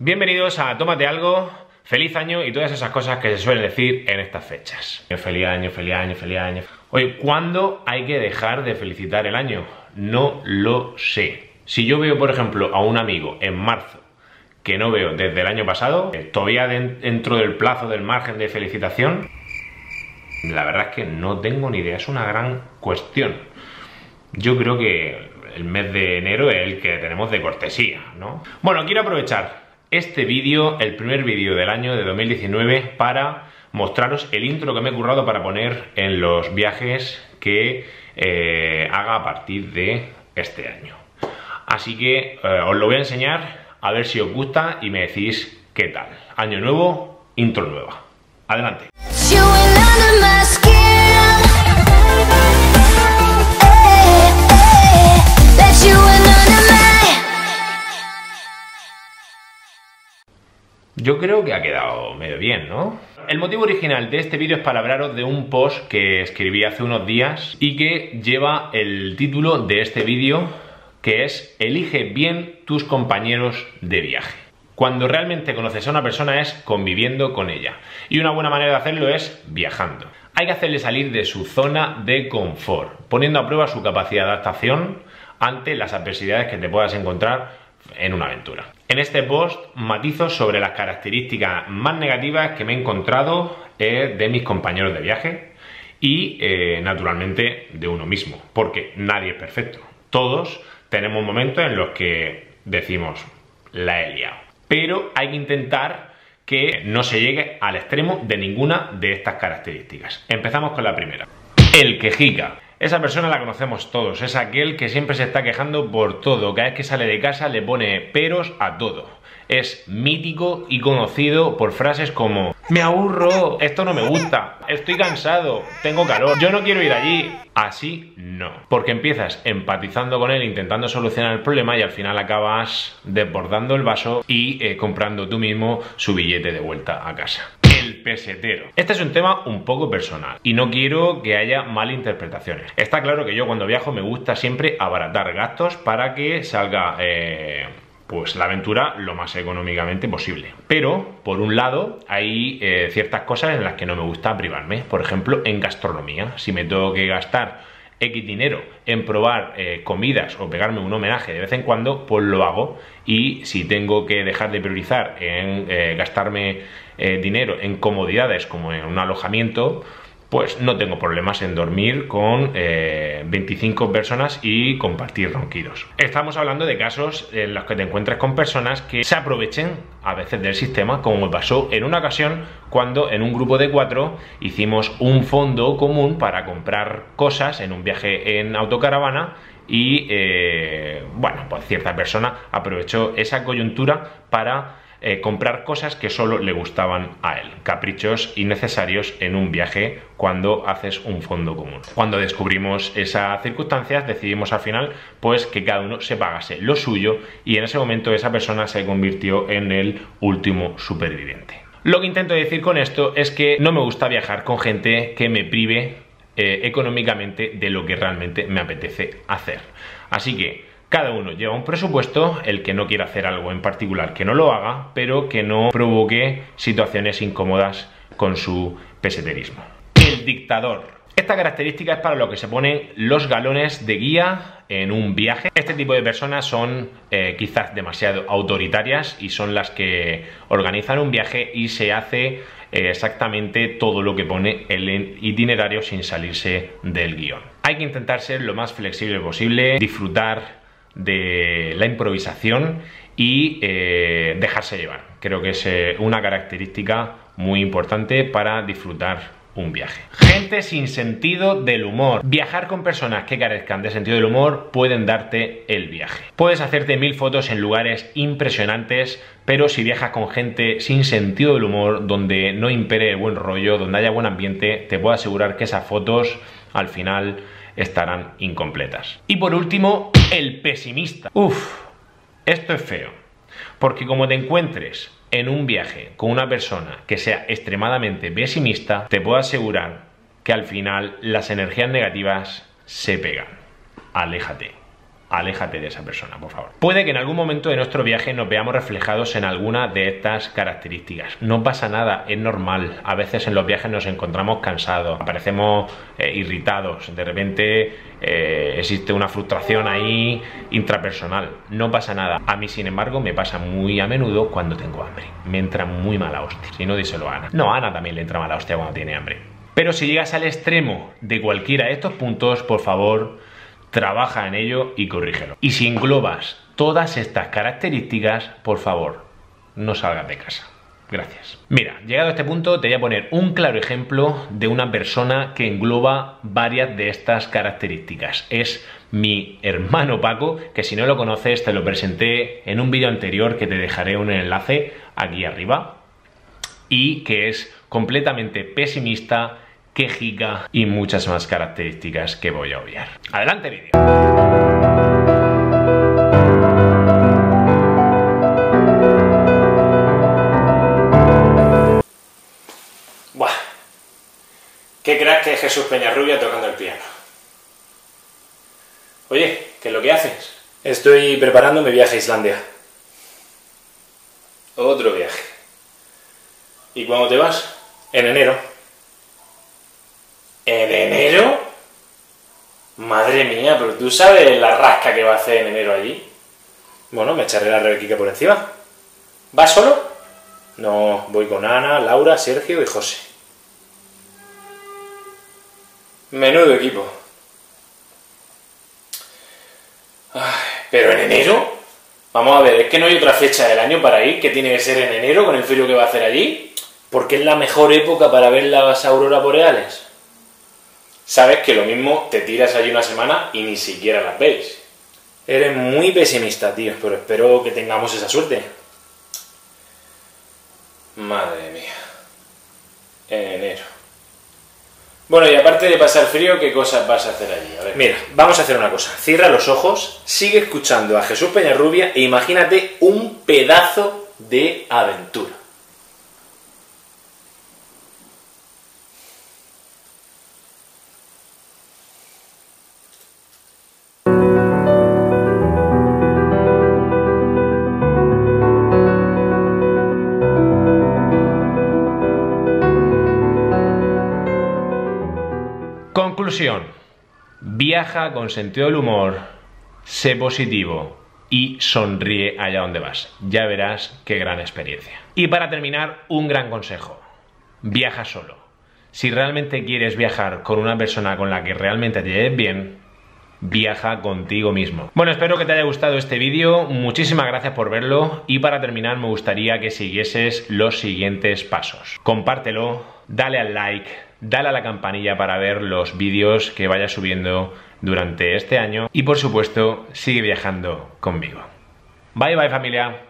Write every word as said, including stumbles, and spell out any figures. Bienvenidos a Tómate Algo, feliz año y todas esas cosas que se suelen decir en estas fechas. Feliz año, feliz año, feliz año. Oye, ¿cuándo hay que dejar de felicitar el año? No lo sé. Si yo veo, por ejemplo, a un amigo en marzo que no veo desde el año pasado, todavía dentro del plazo del margen de felicitación, la verdad es que no tengo ni idea, es una gran cuestión. Yo creo que el mes de enero es el que tenemos de cortesía, ¿no? Bueno, quiero aprovechar este vídeo, el primer vídeo del año de dos mil diecinueve, para mostraros el intro que me he currado para poner en los viajes que eh, haga a partir de este año. Así que eh, os lo voy a enseñar, a ver si os gusta y me decís qué tal. Año nuevo, intro nueva. Adelante. Yo creo que ha quedado medio bien, ¿no? El motivo original de este vídeo es para hablaros de un post que escribí hace unos días y que lleva el título de este vídeo, que es "Elige bien tus compañeros de viaje". Cuando realmente conoces a una persona es conviviendo con ella, y una buena manera de hacerlo es viajando. Hay que hacerle salir de su zona de confort, poniendo a prueba su capacidad de adaptación ante las adversidades que te puedas encontrar en una aventura. En este post matizo sobre las características más negativas que me he encontrado eh, de mis compañeros de viaje y eh, naturalmente de uno mismo, porque nadie es perfecto. Todos tenemos momentos en los que decimos la he liado, pero hay que intentar que no se llegue al extremo de ninguna de estas características. Empezamos con la primera: el quejica. Esa persona la conocemos todos, es aquel que siempre se está quejando por todo, cada vez que sale de casa le pone peros a todo. Es mítico y conocido por frases como "me aburro, esto no me gusta, estoy cansado, tengo calor, yo no quiero ir allí". Así no, porque empiezas empatizando con él, intentando solucionar el problema y al final acabas desbordando el vaso y eh, comprando tú mismo su billete de vuelta a casa. El pesetero. Este es un tema un poco personal y no quiero que haya malinterpretaciones. Está claro que yo cuando viajo me gusta siempre abaratar gastos para que salga eh, pues la aventura lo más económicamente posible. Pero, por un lado, hay eh, ciertas cosas en las que no me gusta privarme. Por ejemplo, en gastronomía. Si me tengo que gastar X dinero en probar eh, comidas o pegarme un homenaje de vez en cuando, pues lo hago. Y si tengo que dejar de priorizar en eh, gastarme eh, dinero en comodidades como en un alojamiento, pues no tengo problemas en dormir con eh, veinticinco personas y compartir ronquidos. Estamos hablando de casos en los que te encuentras con personas que se aprovechen a veces del sistema, como me pasó en una ocasión cuando en un grupo de cuatro hicimos un fondo común para comprar cosas en un viaje en autocaravana y, eh, bueno, pues cierta persona aprovechó esa coyuntura para Eh, comprar cosas que solo le gustaban a él. Caprichos innecesarios en un viaje cuando haces un fondo común. Cuando descubrimos esas circunstancias decidimos al final pues que cada uno se pagase lo suyo y en ese momento esa persona se convirtió en el último superviviente. Lo que intento decir con esto es que no me gusta viajar con gente que me prive eh, económicamente de lo que realmente me apetece hacer. Así que cada uno lleva un presupuesto, el que no quiera hacer algo en particular que no lo haga, pero que no provoque situaciones incómodas con su peseterismo. El dictador. Esta característica es para lo que se ponen los galones de guía en un viaje. Este tipo de personas son eh, quizás demasiado autoritarias y son las que organizan un viaje y se hace eh, exactamente todo lo que pone el itinerario sin salirse del guión. Hay que intentar ser lo más flexible posible, disfrutar de la improvisación y eh, dejarse llevar. Creo que es eh, una característica muy importante para disfrutar un viaje. Gente sin sentido del humor. Viajar con personas que carezcan de sentido del humor pueden darte el viaje. Puedes hacerte mil fotos en lugares impresionantes, pero si viajas con gente sin sentido del humor, donde no impere el buen rollo, donde haya buen ambiente, te puedo asegurar que esas fotos al final estarán incompletas. Y por último, el pesimista. Uf, esto es feo, porque como te encuentres en un viaje con una persona que sea extremadamente pesimista, te puedo asegurar que al final las energías negativas se pegan. Aléjate. aléjate de esa persona, por favor. Puede que en algún momento de nuestro viaje nos veamos reflejados en alguna de estas características. No pasa nada, es normal. A veces en los viajes nos encontramos cansados, aparecemos eh, irritados, de repente eh, existe una frustración ahí intrapersonal. No pasa nada. A mí, sin embargo, me pasa muy a menudo cuando tengo hambre. Me entra muy mala hostia. Si no, díselo a Ana. No, a Ana también le entra mala hostia cuando tiene hambre. Pero si llegas al extremo de cualquiera de estos puntos, por favor, trabaja en ello y corrígelo. Y si englobas todas estas características, por favor, no salgas de casa. Gracias. Mira, llegado a este punto te voy a poner un claro ejemplo de una persona que engloba varias de estas características. Es mi hermano Paco, que si no lo conoces te lo presenté en un vídeo anterior que te dejaré un enlace aquí arriba, y que es completamente pesimista, quejica y muchas más características que voy a obviar. ¡Adelante vídeo! Buah, qué crack que es Jesús Peñarrubia tocando el piano. Oye, ¿qué es lo que haces? Estoy preparando mi viaje a Islandia. Otro viaje. ¿Y cuándo te vas? En enero. ¿En enero? Madre mía, pero ¿tú sabes la rasca que va a hacer en enero allí? Bueno, me echaré la rebequica por encima. ¿Vas solo? No, voy con Ana, Laura, Sergio y José. Menudo equipo. Ay, ¿pero en enero? Vamos a ver, es que no hay otra fecha del año para ir, que tiene que ser en enero con el frío que va a hacer allí, porque es la mejor época para ver las auroras boreales. Sabes que lo mismo te tiras allí una semana y ni siquiera las veis. Eres muy pesimista, tío, pero espero que tengamos esa suerte. Madre mía. En enero. Bueno, y aparte de pasar frío, ¿qué cosas vas a hacer allí? A ver. Mira, vamos a hacer una cosa. Cierra los ojos, sigue escuchando a Jesús Peñarrubia e imagínate un pedazo de aventura. Conclusión. Viaja con sentido del humor, sé positivo y sonríe allá donde vas. Ya verás qué gran experiencia. Y para terminar, un gran consejo. Viaja solo. Si realmente quieres viajar con una persona con la que realmente te lleves bien, viaja contigo mismo. Bueno, espero que te haya gustado este vídeo. Muchísimas gracias por verlo. Y para terminar, me gustaría que siguieses los siguientes pasos. Compártelo, dale al like, dale a la campanilla para ver los vídeos que vaya subiendo durante este año. Y por supuesto, sigue viajando conmigo. Bye bye, familia.